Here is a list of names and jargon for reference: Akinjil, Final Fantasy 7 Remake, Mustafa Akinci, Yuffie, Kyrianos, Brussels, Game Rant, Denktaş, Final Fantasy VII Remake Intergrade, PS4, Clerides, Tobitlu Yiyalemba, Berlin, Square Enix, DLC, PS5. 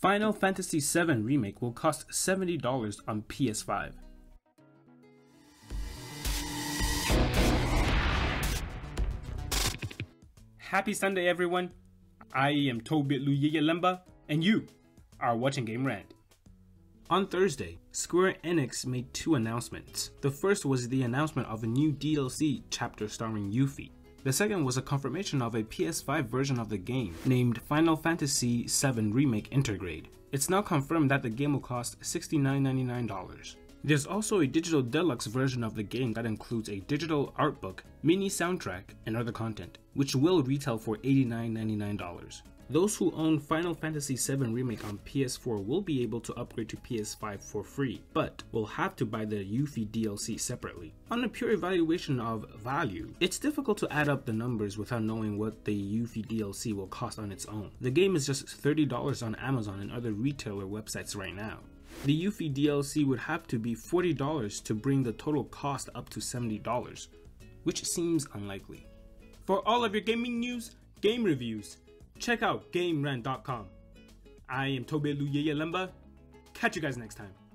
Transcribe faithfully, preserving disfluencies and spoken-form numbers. Final Fantasy seven Remake will cost seventy dollars on P S five. Happy Sunday, everyone. I am Tobitlu Yiyalemba, and you are watching GameRant. On Thursday, Square Enix made two announcements. The first was the announcement of a new D L C chapter starring Yuffie. The second was a confirmation of a P S five version of the game named Final Fantasy seven Remake Intergrade. It's now confirmed that the game will cost sixty-nine ninety-nine dollars. There's also a digital deluxe version of the game that includes a digital art book, mini soundtrack, and other content, which will retail for eighty-nine ninety-nine dollars. Those who own Final Fantasy seven Remake on P S four will be able to upgrade to P S five for free, but will have to buy the Yuffie D L C separately. On a pure evaluation of value, it's difficult to add up the numbers without knowing what the Yuffie D L C will cost on its own. The game is just thirty dollars on Amazon and other retailer websites right now. The Yuffie D L C would have to be forty dollars to bring the total cost up to seventy dollars, which seems unlikely. For all of your gaming news, game reviews, check out GameRant dot com. I am Tobitlu Yiyalemba. Catch you guys next time.